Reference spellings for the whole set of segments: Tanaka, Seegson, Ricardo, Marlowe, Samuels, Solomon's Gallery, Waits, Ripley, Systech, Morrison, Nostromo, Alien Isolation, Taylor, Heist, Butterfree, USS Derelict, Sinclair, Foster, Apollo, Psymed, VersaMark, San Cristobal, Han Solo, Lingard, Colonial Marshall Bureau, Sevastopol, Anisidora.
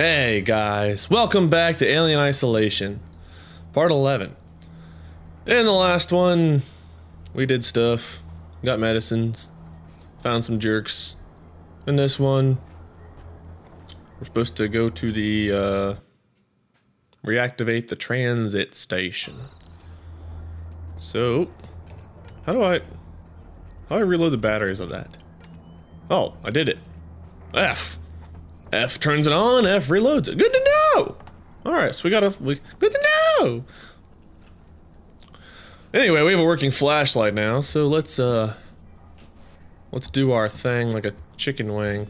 Hey guys, welcome back to Alien Isolation, part 11. In the last one, we did stuff, got medicines, found some jerks. In this one, we're supposed to go to the, reactivate the transit station. So, how do I reload the batteries of that? Oh, I did it. F turns it on, F reloads it. Good to know! Alright, so we got good to know! Anyway, we have a working flashlight now, so let's do our thing like a chicken wing.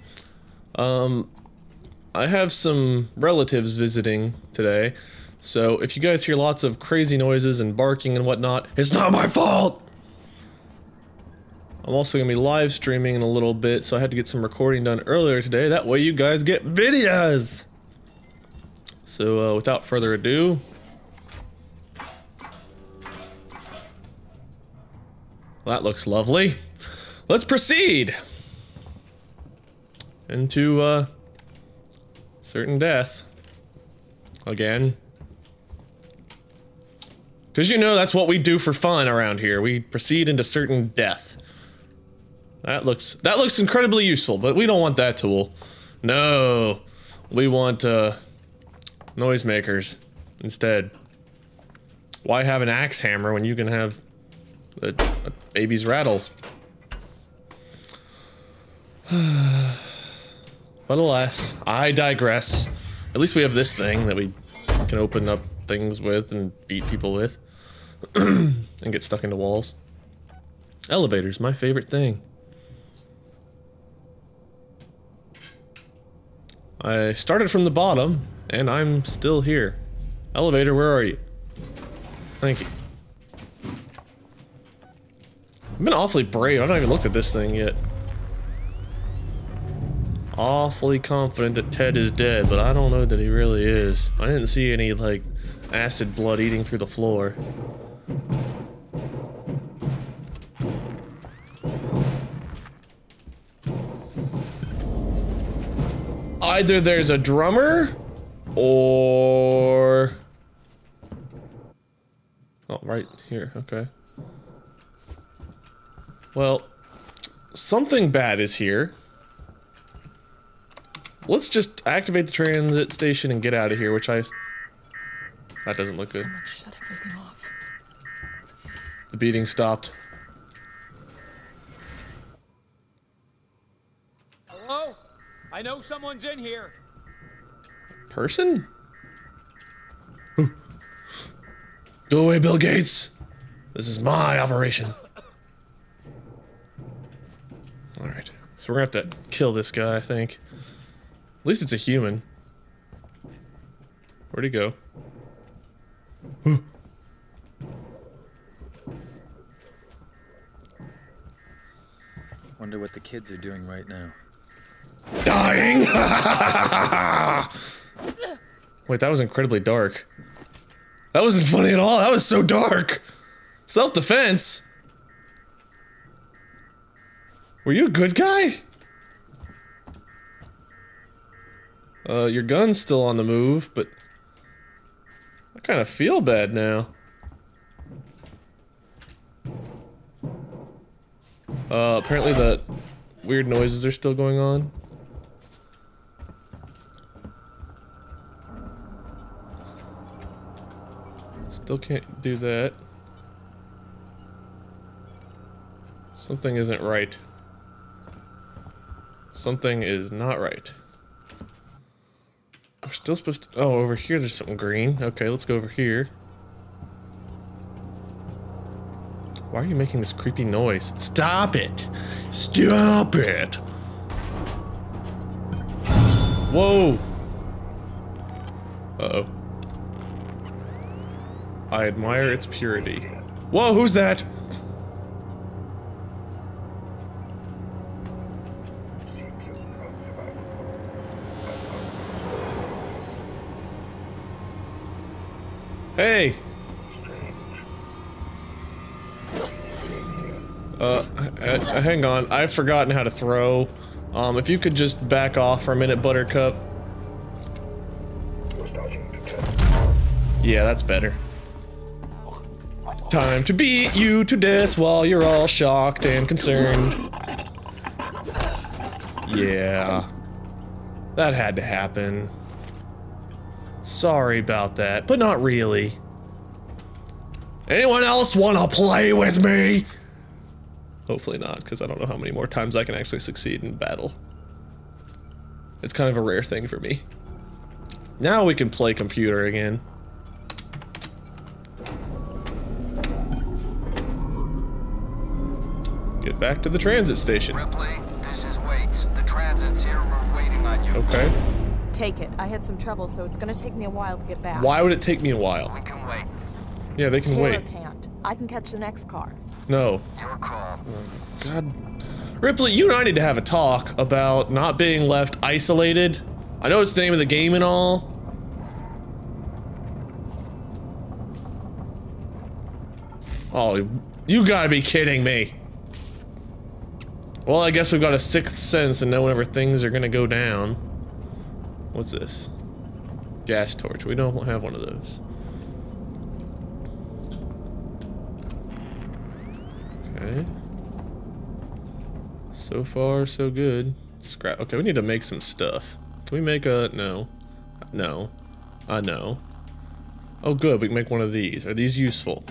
I have some relatives visiting today, so if you guys hear lots of crazy noises and barking and whatnot, it's not my fault! I'm also gonna be live streaming in a little bit, so I had to get some recording done earlier today. That way you guys get videos! So, without further ado... Well, that looks lovely. Let's proceed! Into, certain death. Again. Because you know that's what we do for fun around here. We proceed into certain death. That looks incredibly useful, but we don't want that tool. No, we want noisemakers instead. Why have an axe hammer when you can have a baby's rattle? But alas, I digress. At least we have this thing that we can open up things with and beat people with, and get stuck into walls. Elevators, my favorite thing. I started from the bottom, and I'm still here. Elevator, where are you? Thank you. I've been awfully brave, I've not even looked at this thing yet. Awfully confident that Ted is dead, but I don't know that he really is. I didn't see any, like, acid blood eating through the floor. Either there's a drummer, or... Oh, right here, okay. Well, something bad is here. Let's just activate the transit station and get out of here, which That doesn't look good. Someone shut everything off. The beating stopped. Hello? I know someone's in here. Person? Ooh. Go away, Bill Gates. This is my operation. Alright. So we're gonna have to kill this guy, I think. At least it's a human. Where'd he go? Ooh. Wonder what the kids are doing right now. Dying. Wait, that was incredibly dark. That wasn't funny at all. That was so dark. Self-defense. Were you a good guy? Your gun's still on the move, but I kind of feel bad now. Apparently the weird noises are still going on. Still can't do that. Something isn't right. Something is not right. We're still supposed to- oh, over here there's something green. Okay, let's go over here. Why are you making this creepy noise? Stop it! Stop it! Whoa! Uh-oh. I admire its purity. Whoa, who's that? Hey! Hang on, I've forgotten how to throw. If you could just back off for a minute, Buttercup. Yeah, that's better. Time to beat you to death while you're all shocked and concerned. Yeah. That had to happen. Sorry about that, but not really. Anyone else wanna play with me? Hopefully not, because I don't know how many more times I can actually succeed in battle. It's kind of a rare thing for me. Now we can play computer again. Get back to the transit station. Ripley, this is Waits. The transit's here. We're waiting on you. Okay. Take it. I had some trouble, so it's gonna take me a while to get back. Why would it take me a while? We can wait. Yeah, they can wait. Taylor can't. I can catch the next car. No. Your call. God. Ripley, you and I need to have a talk about not being left isolated. I know it's the name of the game and all. Oh, you gotta be kidding me. Well, I guess we've got a sixth sense and know whenever things are gonna go down. What's this? Gas torch. We don't have one of those. Okay. So far, so good. Scrap. Okay, we need to make some stuff. Can we make a... no. No. No. Oh, good. We can make one of these. Are these useful?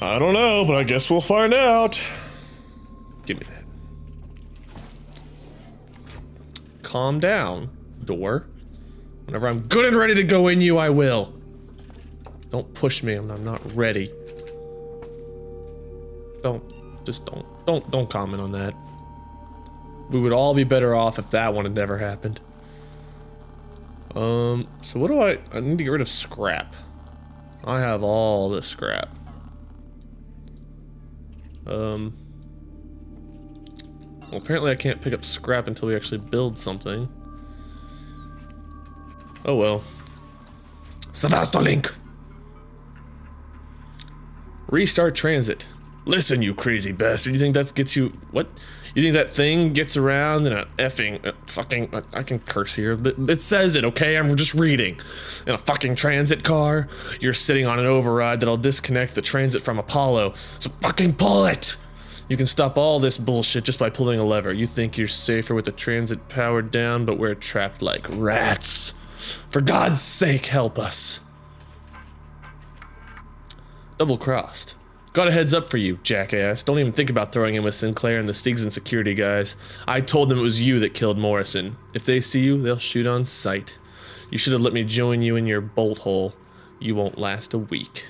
I don't know, but I guess we'll find out. Give me that. Calm down, door. Whenever I'm good and ready to go in you, I will. Don't push me. I'm not ready. Don't comment on that. We would all be better off if that one had never happened. So what do I need to get rid of scrap. I have all this scrap. Well, apparently I can't pick up scrap until we actually build something. Oh well. Sevastopol. Restart transit. Listen, you crazy bastard. You think that gets you... what? You think that thing gets around in a effing... fucking... I can curse here. It says it, okay? I'm just reading. In a fucking transit car? You're sitting on an override that'll disconnect the transit from Apollo. So fucking pull it! You can stop all this bullshit just by pulling a lever. You think you're safer with the transit powered down, but we're trapped like rats. For God's sake, help us. Double-crossed. Got a heads up for you, jackass. Don't even think about throwing in with Sinclair and the Seegson security guys. I told them it was you that killed Morrison. If they see you, they'll shoot on sight. You should have let me join you in your bolt hole. You won't last a week.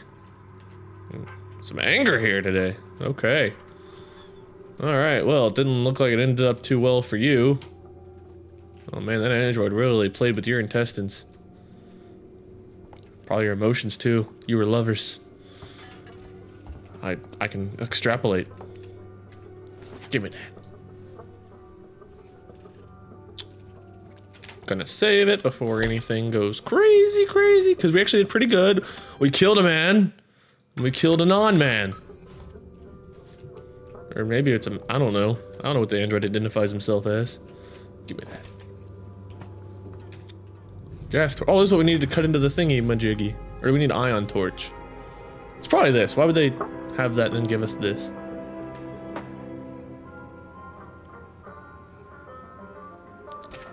Some anger here today. Okay. Alright, well, it didn't look like it ended up too well for you. Oh man, that android really played with your intestines. Probably your emotions too. You were lovers. I can extrapolate. Give me that. Gonna save it before anything goes crazy, because we actually did pretty good. We killed a man, and we killed a non-man. Or maybe it's a, I don't know. I don't know what the android identifies himself as. Give me that. Gas torch. Oh, this is what we needed to cut into the thingy-majiggy. Or do we need ion torch? It's probably this. Why would they... have that and then give us this.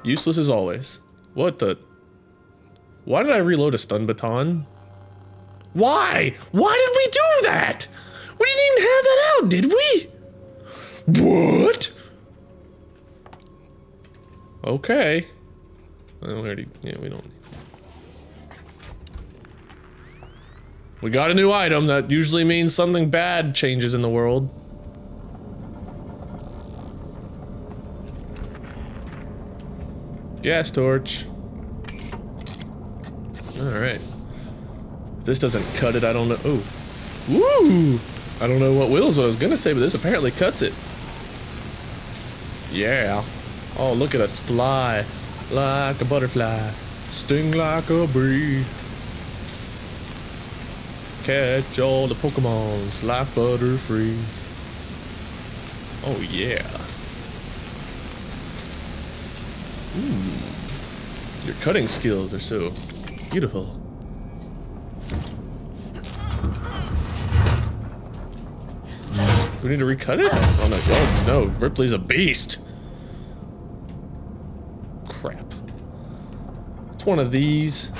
Useless as always. What the? Why did I reload a stun baton? Why? Why did we do that? We didn't even have that out, did we? What? Okay. I already, yeah, we don't. We got a new item, that usually means something bad changes in the world. Gas torch. Alright. If this doesn't cut it, I don't know. Ooh. Woo! I don't know what wills what I was gonna say, but this apparently cuts it. Yeah. Oh, look at us fly. Like a butterfly. Sting like a bee. Catch all the Pokemons, like Butterfree. Oh yeah. Ooh. Your cutting skills are so beautiful. Do we need to recut it? Oh no, Ripley's a beast. Crap. It's one of these.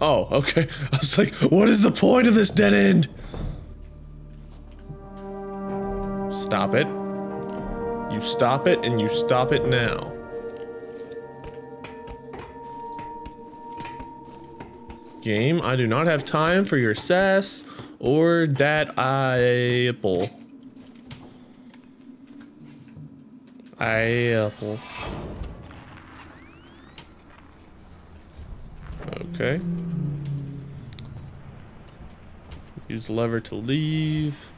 Oh, okay. I was like, what is the point of this dead end? Stop it. You stop it, and you stop it now. Game, I do not have time for your sass or that apple. Apple. Okay. Use lever to leave.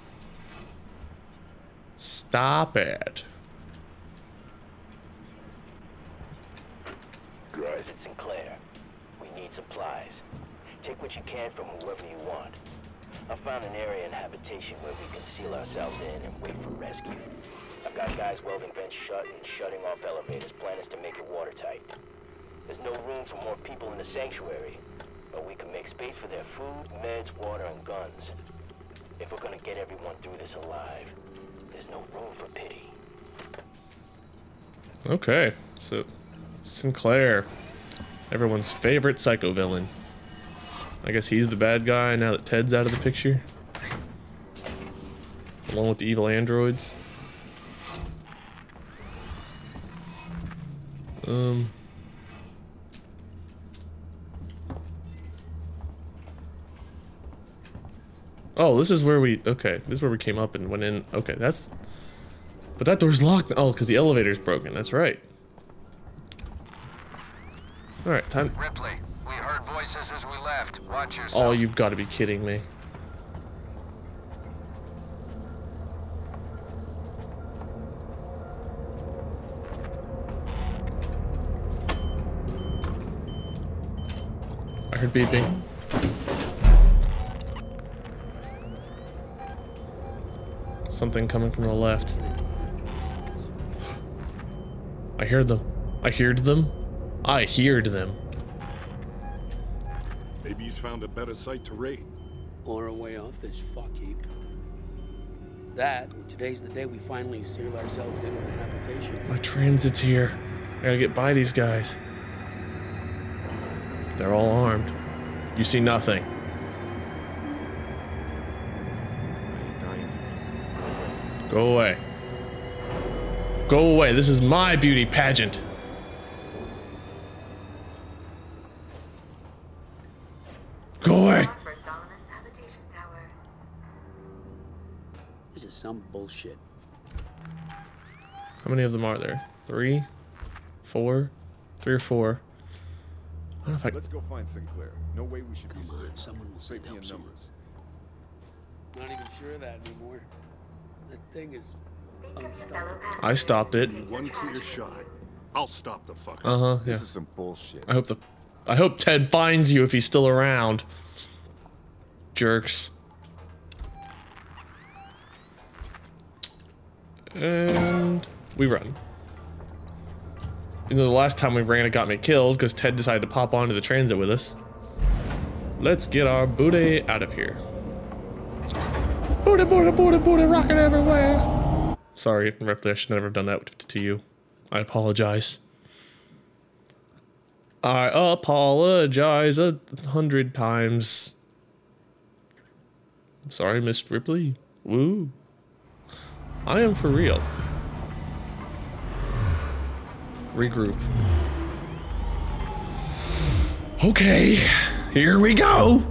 Stop it. Gross, it's Sinclair. We need supplies. Take what you can from whoever you want. I found an area in habitation where we can seal ourselves in and wait for rescue. I've got guys welding vents shut and shutting off elevators. Plan is to make it watertight. There's no room for more people in the sanctuary, but we can make space for their food, meds, water, and guns. If we're gonna get everyone through this alive, there's no room for pity. Okay, so Sinclair, everyone's favorite psycho villain. I guess he's the bad guy now that Ted's out of the picture, along with the evil androids. Oh, this is where we, okay, this is where we came up and went in. Okay, that's, but that door's locked. Oh, because the elevator's broken. That's right. All right, time. Ripley, we heard voices as we left. Watch yourself. Oh, you've got to be kidding me. I heard beeping. Something coming from the left. I heard them. I heard them. I heard them. Maybe he's found a better site to raid. Or a way off this fuck heap. That, or today's the day we finally seal ourselves into the habitation. My transit's here. I gotta get by these guys. They're all armed. You see nothing. Go away. Go away. This is my beauty pageant. Go away. This is some bullshit. How many of them are there? Three? Four? Three or four? I don't know if I... Let's go find Sinclair. No way we should be split. Someone will save me in numbers. Not even sure of that anymore. The thing is unstoppable. I stopped it. One clear shot. I'll stop the fucker. Uh-huh. Yeah. This is some bullshit. I hope Ted finds you if he's still around. Jerks. And we run. You know, the last time we ran it got me killed because Ted decided to pop onto the transit with us. Let's get our booty out of here. Booty, booty, booty, booty, rocking everywhere. Sorry, Ripley, I should never have done that to you. I apologize. I apologize 100 times. I'm sorry, Miss Ripley. Woo. I am for real. Regroup. Okay, here we go.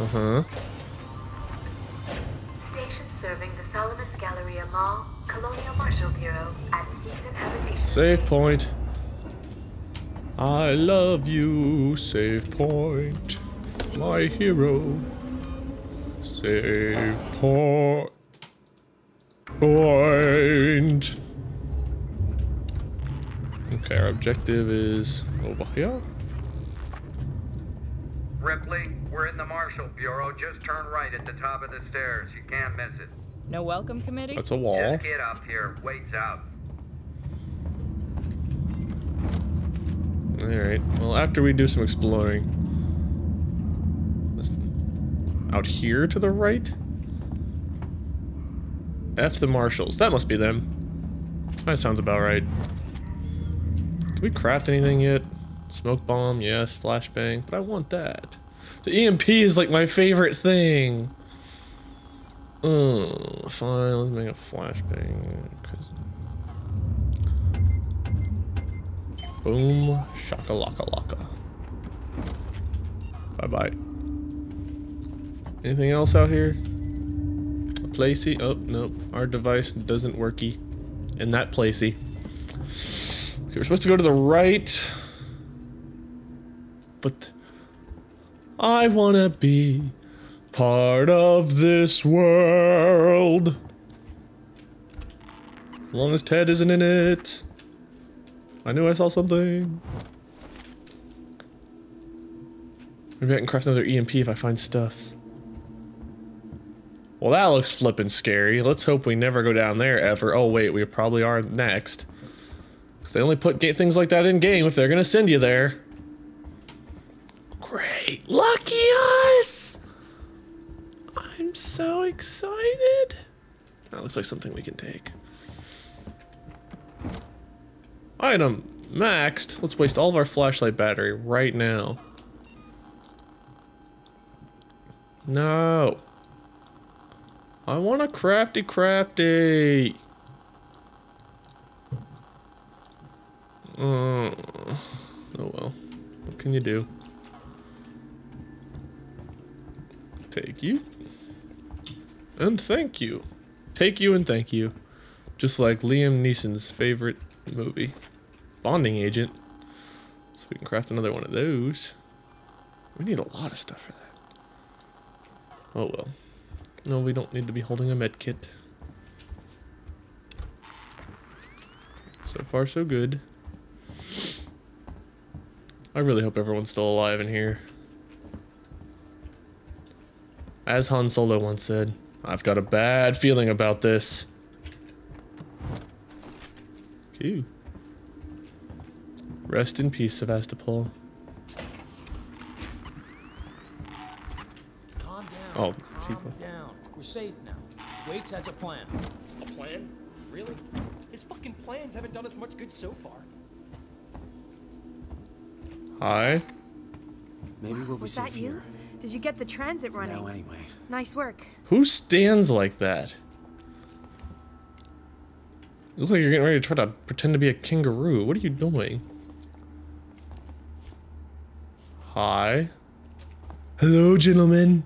Uh-huh. Station serving the Solomon's Gallery Mall, Colonial Marshall Bureau, at Seegson Habitation. Save point. I love you, save point. My hero. Save point. Okay, our objective is over here. Ripley, we're in the Marshall Bureau. Just turn right at the top of the stairs. You can't miss it. No welcome committee? That's a wall. Just get up here. Waits out. Alright. Well, after we do some exploring... Let's... Out here to the right? F the Marshals. That must be them. That sounds about right. Did we craft anything yet? Smoke bomb, yes. Flashbang, but I want that. The EMP is like my favorite thing. Oh, fine. Let's make a flashbang. Boom, shaka laka laka. Bye bye. Anything else out here? A placey? Oh nope. Our device doesn't worky. And that placey. Okay, we're supposed to go to the right. But I wanna be part of this world. As long as Ted isn't in it. I knew I saw something. Maybe I can craft another EMP if I find stuff. Well, that looks flippin' scary. Let's hope we never go down there ever. Oh wait, we probably are next. Cause they only put things like that in game if they're gonna send you there. Great. Lucky us! I'm so excited. That looks like something we can take. Item maxed. Let's waste all of our flashlight battery right now. No. I want a crafty. Oh well. What can you do? Take you and thank you. Take you and thank you. Just like Liam Neeson's favorite movie, Bonding Agent. So we can craft another one of those. We need a lot of stuff for that. Oh well. No, we don't need to be holding a med kit. So far so good. I really hope everyone's still alive in here. As Han Solo once said, I've got a bad feeling about this. Ew. Rest in peace, Sevastopol. Calm down. Oh, people. Down. We're safe now. Waits has a plan. A plan? Really? His fucking plans haven't done us much good so far. Hi. Maybe we'll be safe. Was that you? Here. Did you get the transit running? No, anyway. Nice work. Who stands like that? It looks like you're getting ready to try to pretend to be a kangaroo. What are you doing? Hi. Hello, gentlemen.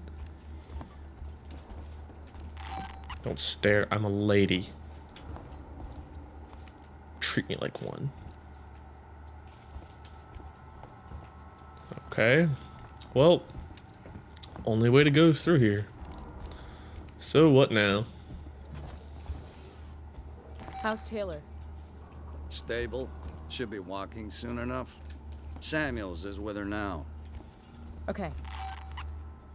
Don't stare. I'm a lady. Treat me like one. Okay. Well, only way to go is through here. So what now? How's Taylor? Stable. Should be walking soon enough. Samuels is with her now. Okay.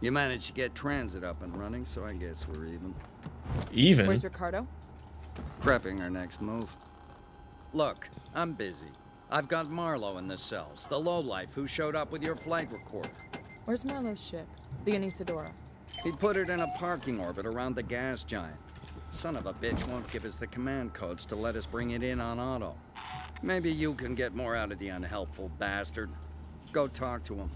You managed to get transit up and running, so I guess we're even. Even? Where's Ricardo? Prepping our next move. Look, I'm busy. I've got Marlowe in the cells, the lowlife who showed up with your flight recorder. Where's Marlowe's ship? The Anisidora. He put it in a parking orbit around the gas giant. Son of a bitch won't give us the command codes to let us bring it in on auto. Maybe you can get more out of the unhelpful bastard. Go talk to him.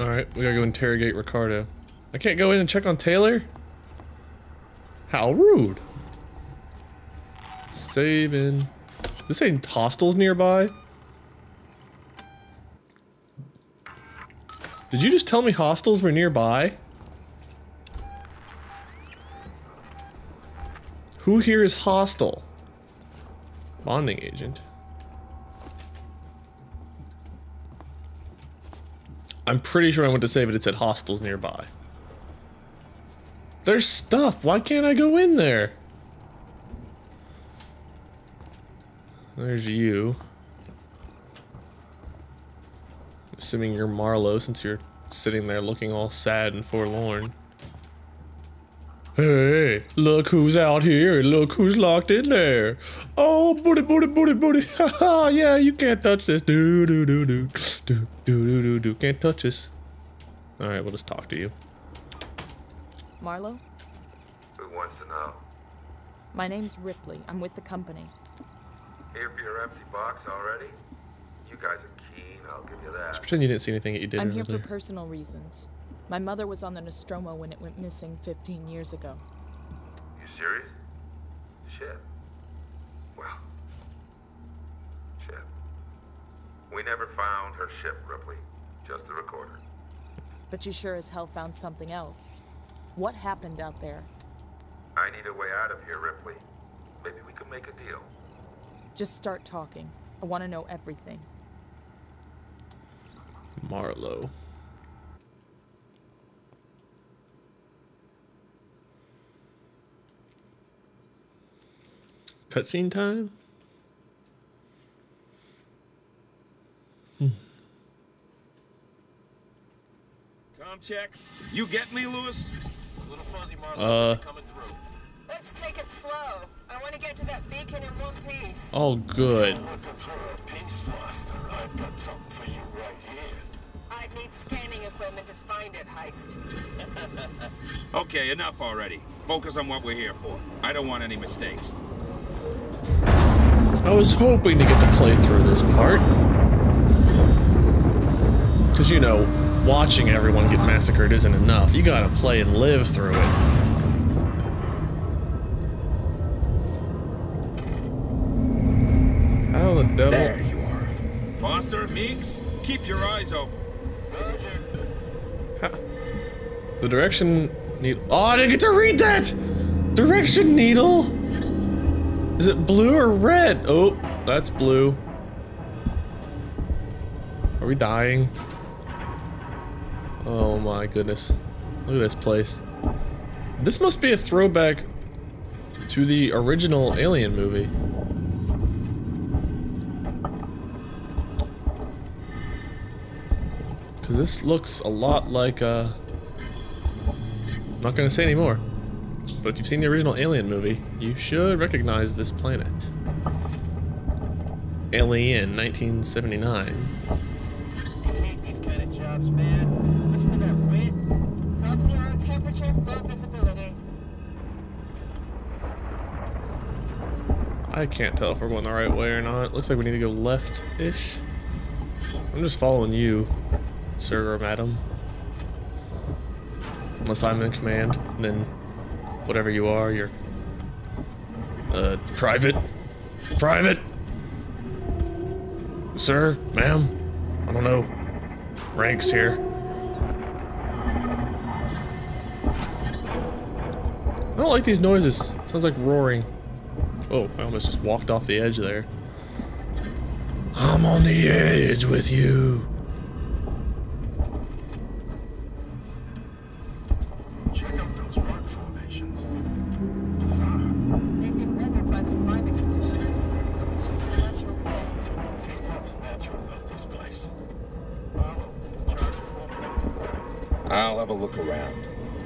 Alright, we gotta go interrogate Ricardo. I can't go in and check on Taylor? How rude. Saving. This ain't hostels nearby. Did you just tell me hostels were nearby? Who here is hostile? Bonding agent. I'm pretty sure I went to save it. It said hostels nearby. There's stuff. Why can't I go in there? There's you. I'm assuming you're Marlowe since you're sitting there looking all sad and forlorn. Hey, look who's out here and look who's locked in there. Oh, booty, booty, booty, booty. Haha, yeah, you can't touch this. Do, do, do, do, do, do, do, do. Can't touch this. All right, we'll just talk to you. Marlowe? Who wants to know? My name's Ripley. I'm with the company. Here for your empty box already? You guys are keen, I'll give you that. Just pretend you didn't see anything that you did. I'm here for personal reasons. My mother was on the Nostromo when it went missing 15 years ago. You serious? Shit. Well. Shit. We never found her ship, Ripley. Just the recorder. But you sure as hell found something else. What happened out there? I need a way out of here, Ripley. Maybe we can make a deal. Just start talking. I want to know everything. Marlowe. Cutscene time? Comm check. You get me, Lewis? A little fuzzy, Marlowe, coming through. Let's take it slow. I want to get to that beacon in one piece. Oh, good. If you're looking for a piece, Foster, I've got something for you right here. I'd need scanning equipment to find it, Heist. Okay, enough already. Focus on what we're here for. I don't want any mistakes. I was hoping to get to play through this part. Because, you know, watching everyone get massacred isn't enough. You gotta play and live through it. How the devil? There you are. Foster, Meeks, keep your eyes open. Huh. The direction needle. Oh, I didn't get to read that! Direction needle? Is it blue or red? Oh, that's blue. Are we dying? Oh my goodness. Look at this place. This must be a throwback to the original Alien movie. Because this looks a lot like, I'm not going to say anymore. But if you've seen the original Alien movie, you should recognize this planet. Alien, 1979. I hate these kind of jobs, man. Listen to that wind. Sub-zero temperature, low visibility. I can't tell if we're going the right way or not. It looks like we need to go left-ish. I'm just following you, sir or madam. Unless I'm in command, then... whatever you are, you're private. Private! Sir? Ma'am? I don't know. Ranks here. I don't like these noises. Sounds like roaring. Oh, I almost just walked off the edge there. I'm on the edge with you.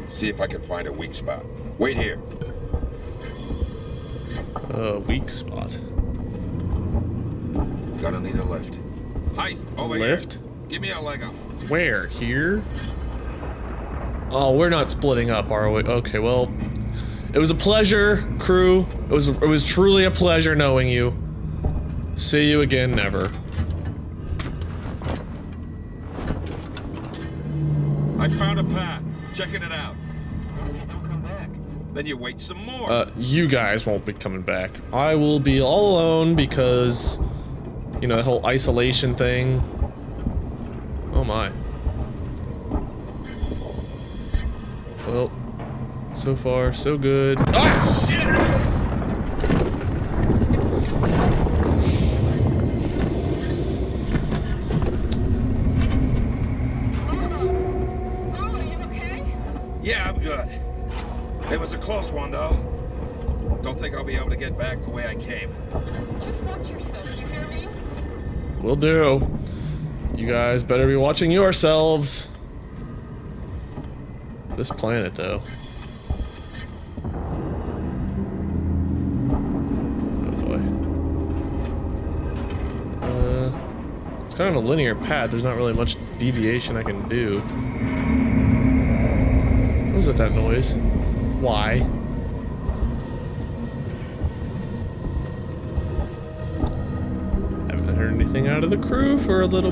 See if I can find a weak spot. Wait here. A weak spot. Gonna need a lift. Heist, over here. Lift? Give me a leg up. Where? Here? Oh, we're not splitting up, are we? Okay, well, it was a pleasure, crew. It was truly a pleasure knowing you. See you again, never. I found a path. Checking it out. Then you wait some more. You guys won't be coming back. I will be all alone because, you know, that whole isolation thing. Oh my. Well, so far, so good. Ah, shit! Yeah, I'm good. It was a close one, though. Don't think I'll be able to get back the way I came. Just watch yourself, you hear me? Will do. You guys better be watching yourselves. This planet, though. It's kind of a linear path. There's not really much deviation I can do. What was that noise? Why? Haven't heard anything out of the crew for a little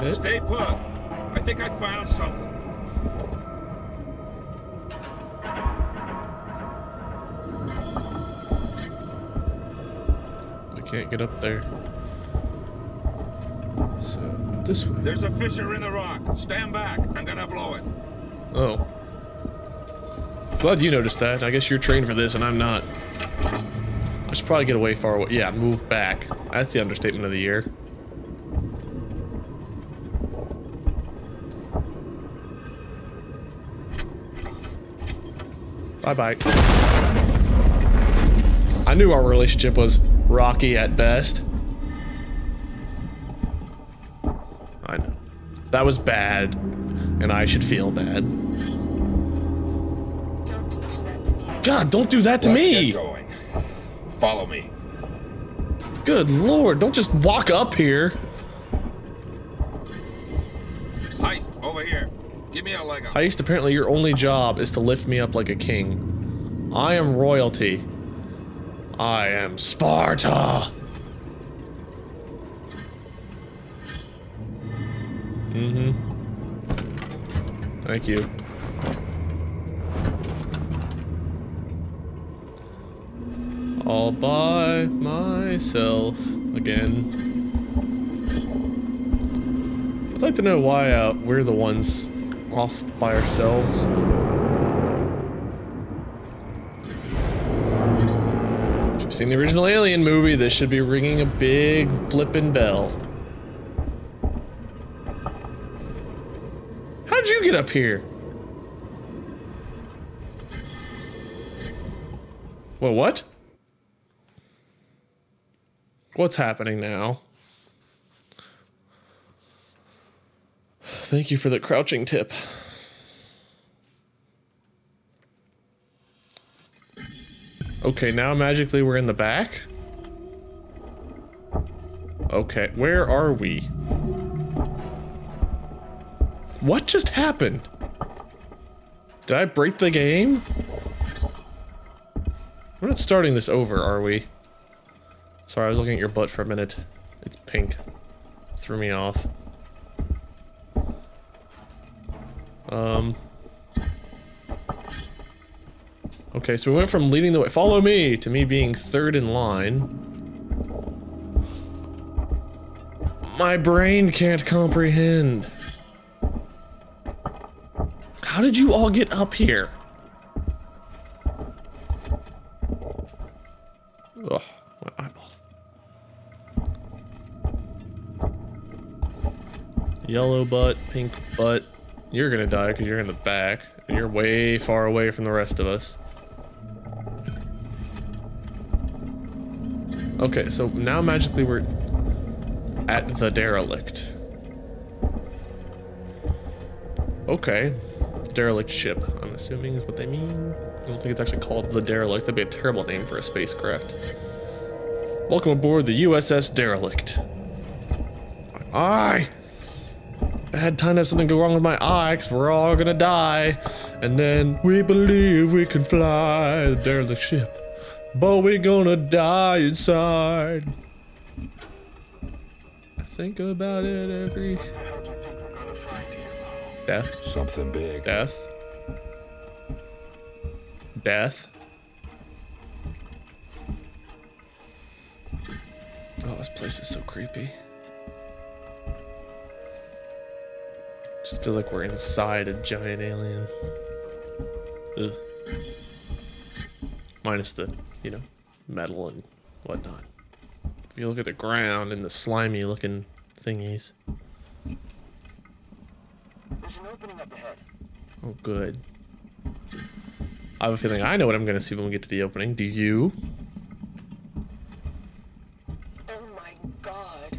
bit. Stay put. I think I found something. I can't get up there. So, this way. There's a fissure in the rock. Stand back. I'm gonna blow it. Oh. Glad you noticed that. I guess you're trained for this and I'm not. I should probably get away far away. Yeah, move back. That's the understatement of the year. Bye-bye. I knew our relationship was rocky at best. That was bad, and I should feel bad. Don't do that to me. God, don't do that to me! Let's get going. Follow me. Good lord, don't just walk up here. Heist, over here. Give me a leg up. Heist, apparently your only job is to lift me up like a king. I am royalty. I am Sparta. Mm-hmm. Thank you. All by myself again. I'd like to know why we're the ones off by ourselves. If you've seen the original Alien movie, this should be ringing a big flippin' bell. How'd you get up here? Well, what? What's happening now? Thank you for the crouching tip. Okay, now magically we're in the back? Okay, where are we? What just happened? Did I break the game? We're not starting this over, are we? Sorry, I was looking at your butt for a minute. It's pink. Threw me off. Okay, so we went from leading the way, follow me, to me being third in line. My brain can't comprehend. How did you all get up here? Ugh, my eyeball. Yellow butt, pink butt. You're gonna die because you're in the back. And you're way far away from the rest of us. Okay, so now magically we're at the derelict. Okay. Derelict ship, I'm assuming is what they mean. I don't think it's actually called the Derelict. That'd be a terrible name for a spacecraft. Welcome aboard the USS Derelict. My eye! Bad time to have something go wrong with my eye, because we're all gonna die. And then we believe we can fly the derelict ship, but we're gonna die inside. I think about it every... Death. Something big. Death. Death. Oh, this place is so creepy. Just feels like we're inside a giant alien. Ugh. Minus the, you know, metal and whatnot. If you look at the ground and the slimy looking thingies. There's an opening up ahead. Oh, good. I have a feeling I know what I'm going to see when we get to the opening. Do you? Oh my god.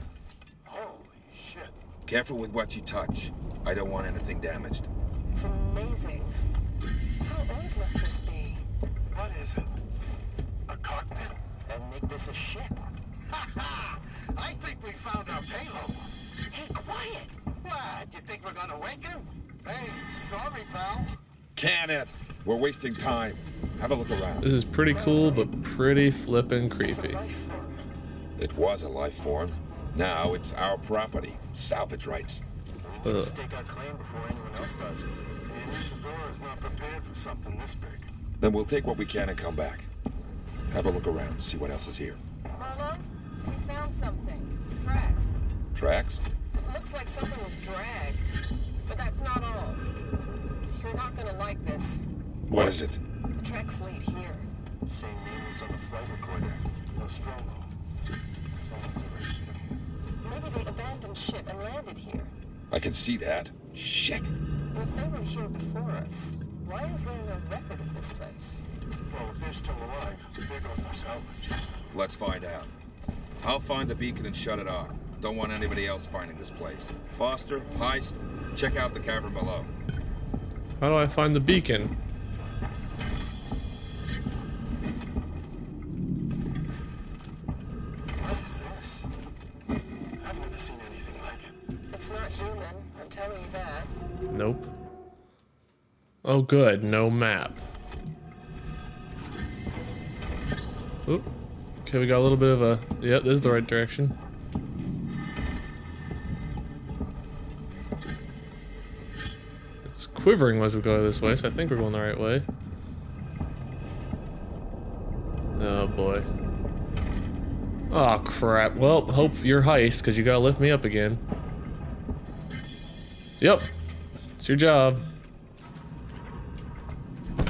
Holy shit. Careful with what you touch. I don't want anything damaged. It's amazing. How old must this be? What is it? A cockpit? And make this a ship. Ha ha! I think we found our payload. Hey, quiet! What? You think we're gonna wake him? Hey, sorry, pal. Can it! We're wasting time. Have a look around. This is pretty cool, but pretty flippin' creepy. It was a life form. Now it's our property. Salvage rights. We must take our claim before anyone else does. And Anisidora is not prepared for something this big. Then we'll take what we can and come back. Have a look around, see what else is here. Marlowe, we found something. Tracks. Tracks? It looks like something was dragged. But that's not all. You're not gonna like this. What is it? The tracks lead here. Same name on the flight recorder. Nostromo. Someone's already here. Maybe they abandoned ship and landed here. I can see that. Shit. If they were here before us, why is there no record of this place? Well, if they're still alive, there goes our salvage. Let's find out. I'll find the beacon and shut it off. Don't want anybody else finding this place. Foster, Heist, check out the cavern below. How do I find the beacon? What is this? I've never seen anything like it. It's not human, I'm telling you that. Nope. Oh good, no map. Oop. Okay, we got a little bit of a... Yep, this is the right direction. It's quivering as we go this way, so I think we're going the right way. Oh boy. Oh crap. Well, hope you're Heist, because you gotta lift me up again. Yep. It's your job.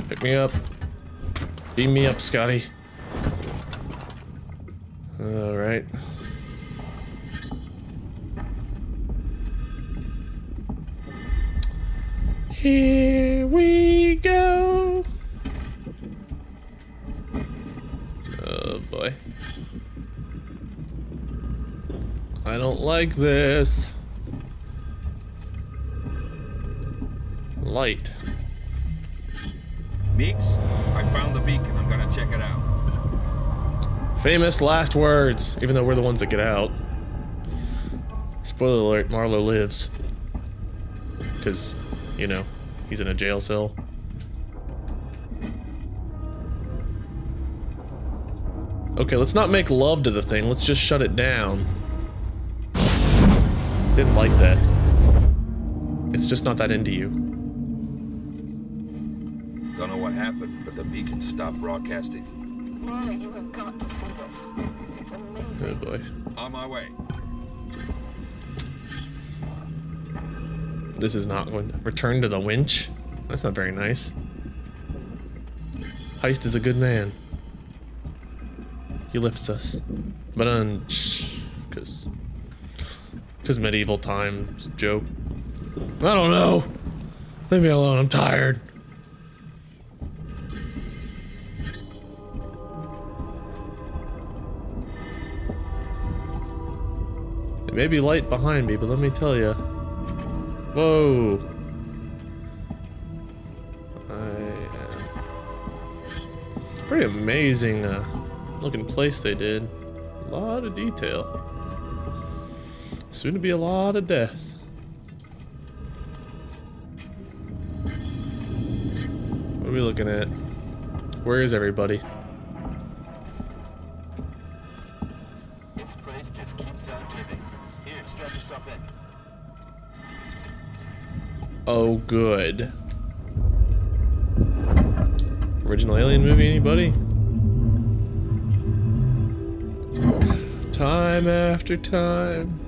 Pick me up. Beam me up, Scotty. All right. Here we go. Oh boy. I don't like this. Light. Meeks, I found the beacon. I'm gonna check it out. Famous last words, even though we're the ones that get out. Spoiler alert, Marlowe lives. Because, you know, he's in a jail cell. Okay, let's not make love to the thing, let's just shut it down. Didn't like that. It's just not that into you. Don't know what happened, but the beacon stopped broadcasting. Marlowe, you have got to see this. It's amazing. Oh boy. On my way. This is not going to return to the winch. That's not very nice. Heist is a good man. He lifts us. But cause medieval times joke. I don't know. Leave me alone, I'm tired. It may be light behind me, but let me tell you. Whoa! It's a pretty amazing looking place they did. A lot of detail. Soon to be a lot of death. What are we looking at? Where is everybody? This place just keeps on giving. Here, stretch yourself in. Oh, good. Original Alien movie, anybody? Time after time.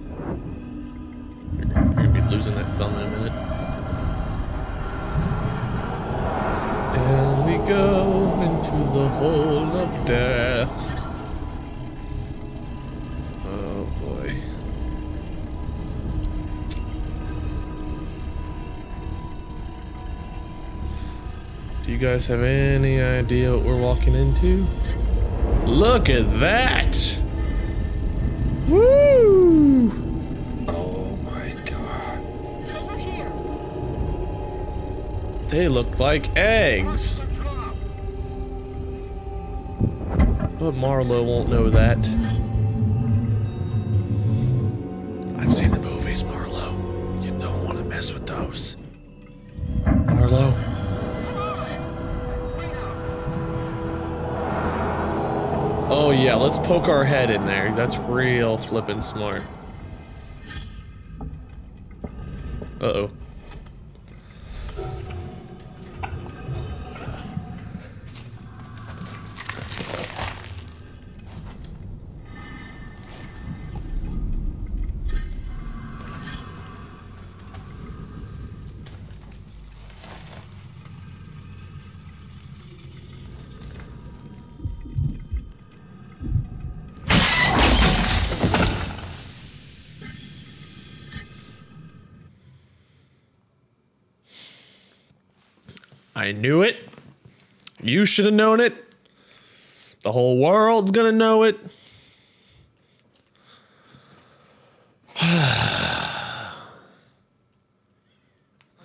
You're gonna be losing that thumb in a minute. Down we go into the hole of death. Do you guys have any idea what we're walking into? Look at that! Woo! Oh my god. Over here. They look like eggs. But Marlowe won't know that. I've seen the movies, Marlowe. You don't want to mess with those. Marlowe? Oh yeah, let's poke our head in there. That's real flippin' smart. Uh-oh. I knew it. You should have known it. The whole world's gonna know it. I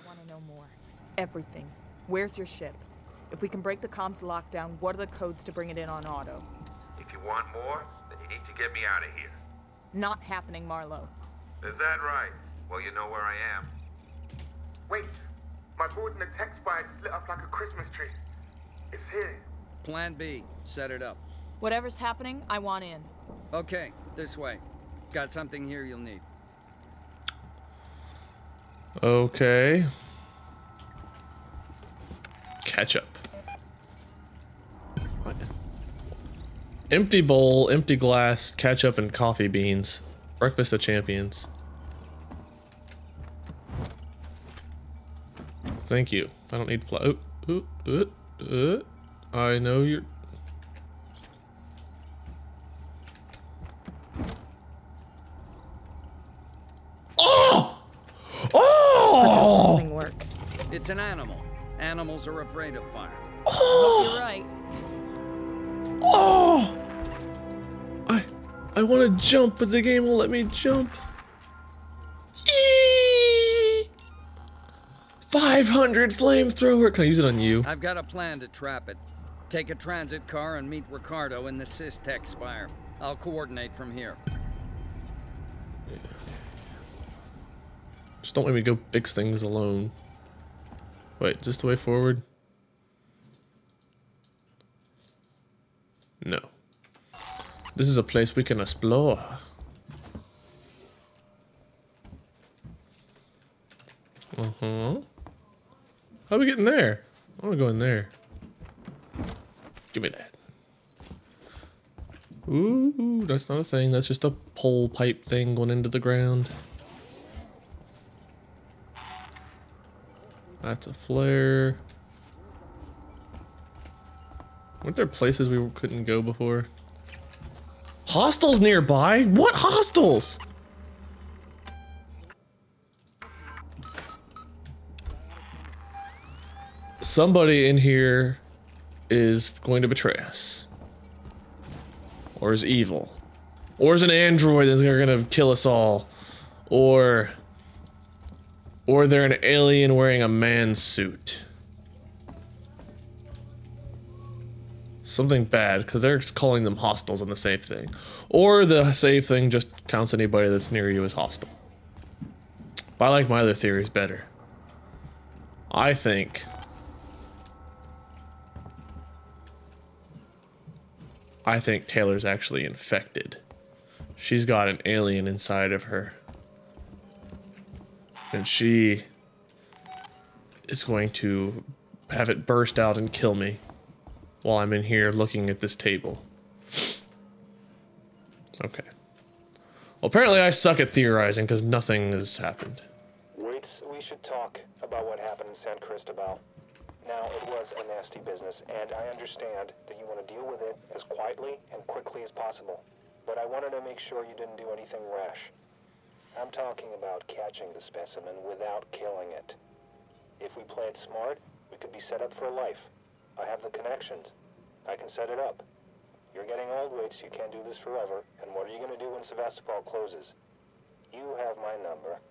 want to know more. Everything. Where's your ship? If we can break the comms lockdown, what are the codes to bring it in on auto? If you want more, then you need to get me out of here. Not happening, Marlowe. Is that right? Well, you know where I am. Wait. My board in the tech spire just lit up like a Christmas tree. It's here. Plan B. Set it up. Whatever's happening, I want in. Okay, this way. Got something here you'll need. Okay. Ketchup. What? Empty bowl, empty glass, ketchup, and coffee beans. Breakfast of champions. Thank you. I don't need fly. Ooh, ooh, ooh, ooh. I know you're. Oh! Oh! That's how this thing works. It's an animal. Animals are afraid of fire. Oh! You're right. Oh! I want to jump, but the game won't let me jump. 500 flamethrower. Can I use it on you? I've got a plan to trap it. Take a transit car and meet Ricardo in the Systech spire. I'll coordinate from here. Yeah. Just don't let me go fix things alone. Wait, is this the way forward? No. This is a place we can explore. Uh-huh. How we getting there? I want to go in there. Give me that. Ooh, that's not a thing. That's just a pole pipe thing going into the ground. That's a flare. Weren't there places we couldn't go before? Hostels nearby? What hostels? Somebody in here is going to betray us, or is evil, or is an android that's gonna kill us all, or they're an alien wearing a man suit. Something bad, because they're calling them hostiles on the safe thing, or the safe thing just counts anybody that's near you as hostile. But I like my other theories better. I think. Taylor's actually infected. She's got an alien inside of her. And she is going to have it burst out and kill me while I'm in here looking at this table. Okay. Well, apparently I suck at theorizing because nothing has happened. Waits, we should talk about what happened in San Cristobal. Now, it was a nasty business, and I understand that you want to deal with it as quietly and quickly as possible. But I wanted to make sure you didn't do anything rash. I'm talking about catching the specimen without killing it. If we play it smart, we could be set up for life. I have the connections. I can set it up. You're getting old, Waits, you can't do this forever, and what are you going to do when Sevastopol closes? You have my number.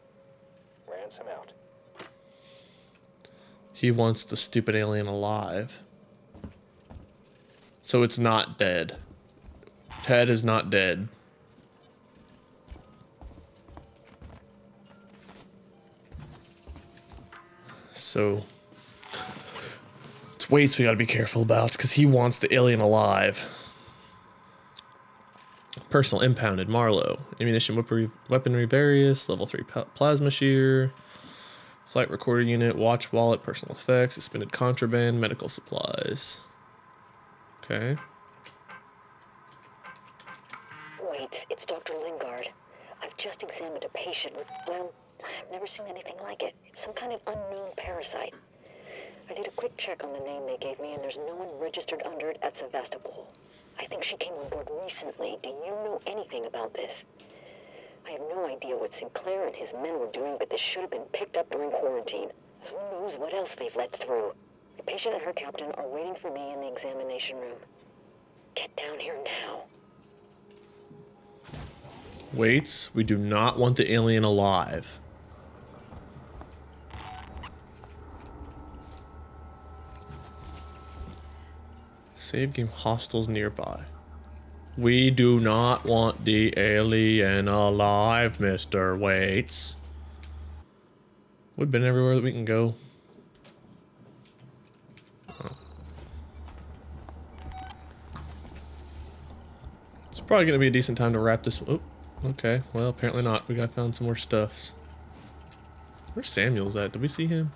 Ransom out. He wants the stupid alien alive. So it's not dead. Ted is not dead. So it's Waits we gotta be careful about, because he wants the alien alive. Personal impounded, Marlowe. Ammunition, weaponry, various, level 3 plasma shear, flight recorder unit, watch, wallet, personal effects, suspended contraband, medical supplies. Okay. Wait, it's Dr. Lingard. I've just examined a patient with, well, I've never seen anything like it. It's some kind of unknown parasite. I did a quick check on the name they gave me, and there's no one registered under it at Sevastopol. I think she came on board recently. Do you know anything about this? I have no idea what Sinclair and his men were doing, but this should have been picked up during quarantine. Who knows what else they've let through? The patient and her captain are waiting for me in the examination room. Get down here now. Waits, we do not want the alien alive. Save game hostiles nearby. We do not want the alien alive, Mr. Waits. We've been everywhere that we can go. Oh. It's probably gonna be a decent time to wrap this. Oh, okay. Well, apparently not. We gotta find some more stuffs. Where's Samuels at? Did we see him?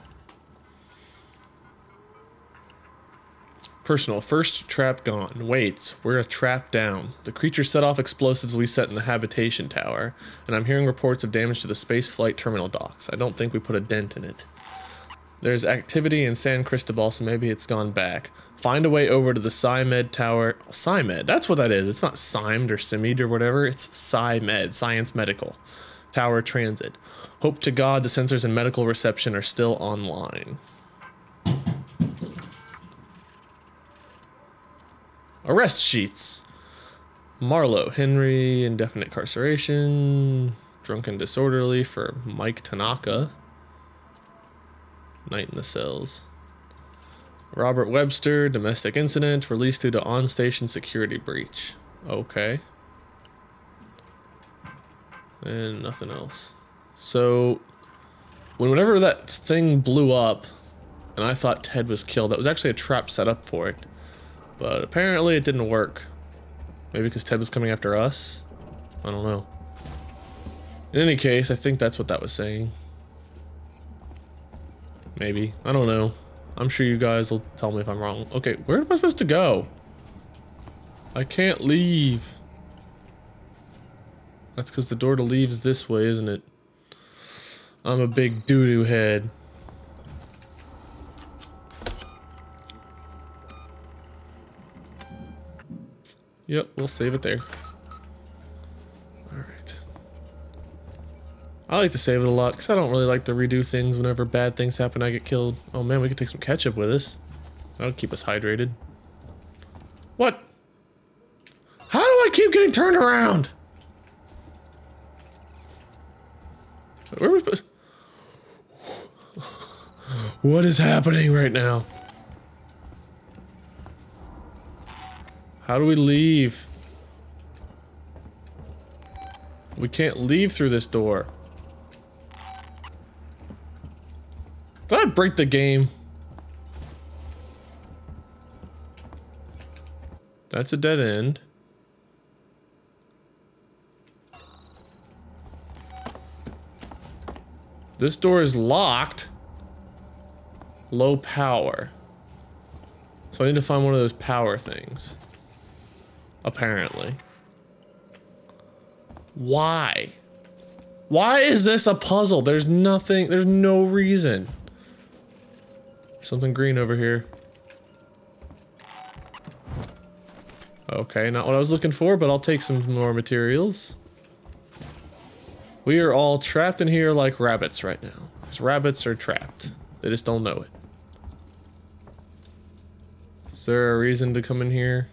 Personal, first trap gone. Waits, we're a trap down. The creature set off explosives we set in the habitation tower, and I'm hearing reports of damage to the space flight terminal docks. I don't think we put a dent in it. There's activity in San Cristobal, so maybe it's gone back. Find a way over to the Psymed tower. Psymed, that's what that is. It's not Psymed or Simed or whatever. It's Psymed, Science Medical. Tower transit. Hope to God the sensors and medical reception are still online. Arrest sheets. Marlowe, Henry, indefinite incarceration, drunken disorderly for Mike Tanaka. Night in the cells. Robert Webster, domestic incident, released due to on-station security breach. Okay. And nothing else. So, whenever that thing blew up, and I thought Ted was killed, that was actually a trap set up for it. But apparently it didn't work. Maybe because Ted was coming after us? I don't know. In any case, I think that's what that was saying. Maybe. I don't know. I'm sure you guys will tell me if I'm wrong. Okay, where am I supposed to go? I can't leave. That's because the door to leave is this way, isn't it? I'm a big doo-doo head. Yep, we'll save it there. Alright. I like to save it a lot, because I don't really like to redo things whenever bad things happen. I get killed. Oh man, we could take some ketchup with us. That'll keep us hydrated. What? How do I keep getting turned around? Where are we supposed... What is happening right now? How do we leave? We can't leave through this door. Did I break the game? That's a dead end. This door is locked. Low power. So I need to find one of those power things. Apparently. Why? Why is this a puzzle? There's nothing, there's no reason. Something green over here. Okay, not what I was looking for, but I'll take some more materials. We are all trapped in here like rabbits right now. Because rabbits are trapped. They just don't know it. Is there a reason to come in here?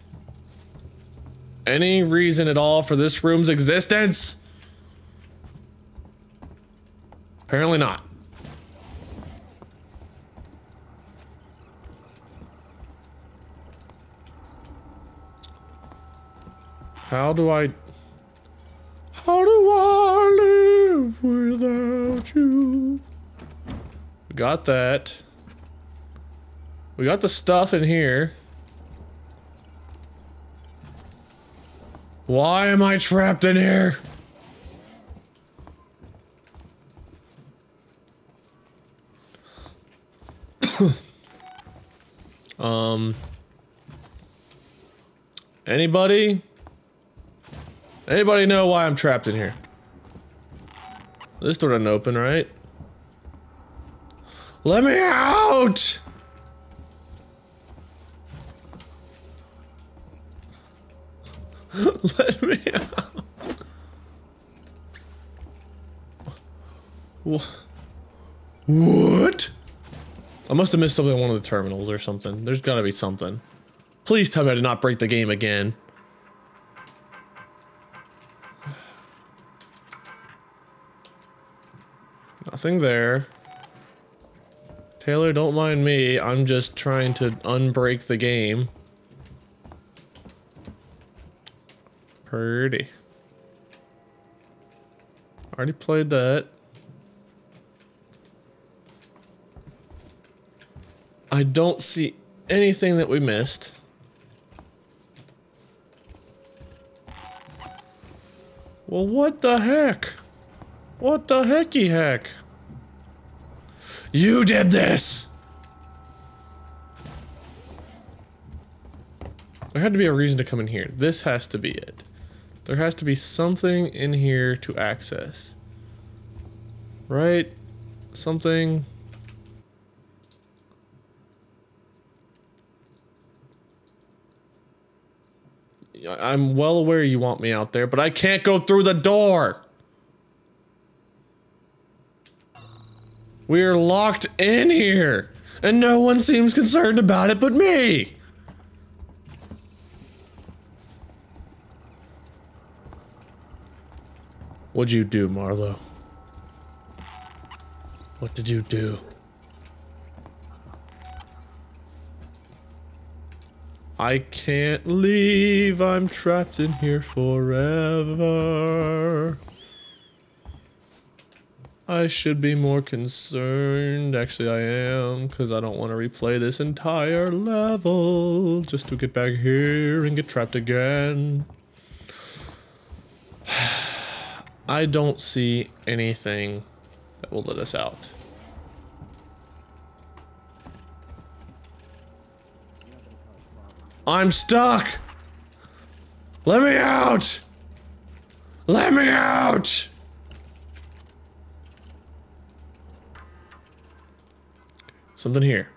Any reason at all for this room's existence? Apparently not. How do I live without you? We got that. We got the stuff in here. Why am I trapped in here? Anybody? Anybody know why I'm trapped in here? This door doesn't open, right? Let me out! Let me out. What? I must have missed something on one of the terminals or something. There's gotta be something. Please tell me I did not break the game again. Nothing there. Taylor, don't mind me. I'm just trying to unbreak the game. Pretty. Already played that. I don't see anything that we missed. Well, what the heck? What the hecky heck? You did this! There had to be a reason to come in here. This has to be it. There has to be something in here to access. Right? Something. I'm well aware you want me out there, but I can't go through the door. We're locked in here, and no one seems concerned about it but me. What'd you do, Marlowe? What did you do? I can't leave, I'm trapped in here forever. I should be more concerned, actually I am, because I don't want to replay this entire level just to get back here and get trapped again. I don't see anything that will let us out. I'm stuck! Let me out! Let me out! Something here.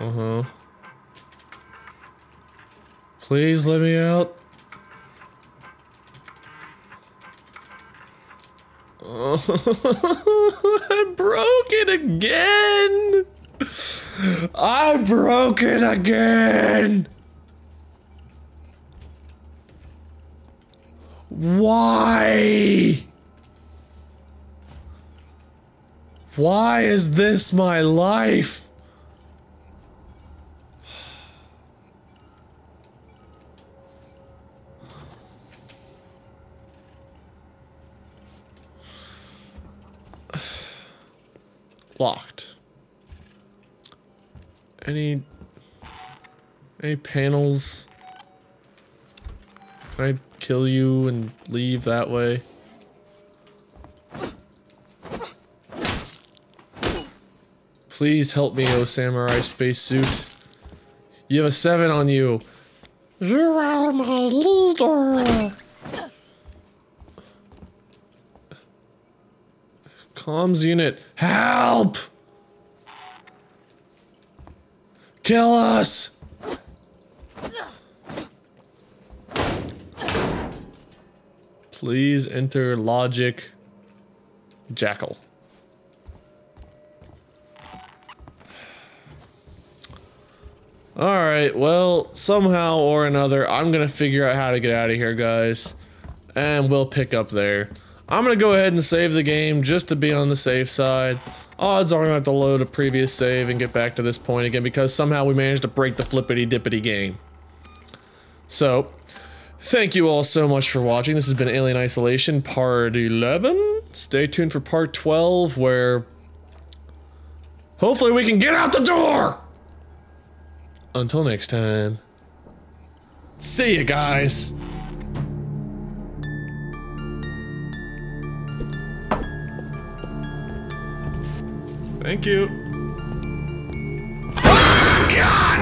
Uh-huh. Please let me out. Oh, I broke it again! I broke it again! Why? Why is this my life? Locked. Any panels? Can I kill you and leave that way? Please help me, oh samurai spacesuit. You have a 7 on you. You are my leader. Comms unit, help! Kill us! Please enter logic jackal. Alright, well, somehow or another, I'm gonna figure out how to get out of here, guys. And we'll pick up there. I'm gonna go ahead and save the game just to be on the safe side. Odds are I'm gonna have to load a previous save and get back to this point again because somehow we managed to break the flippity dippity game. So, thank you all so much for watching. This has been Alien Isolation Part 11. Stay tuned for Part 12, where hopefully we can get out the door! Until next time. See you guys! Thank you. Oh, God!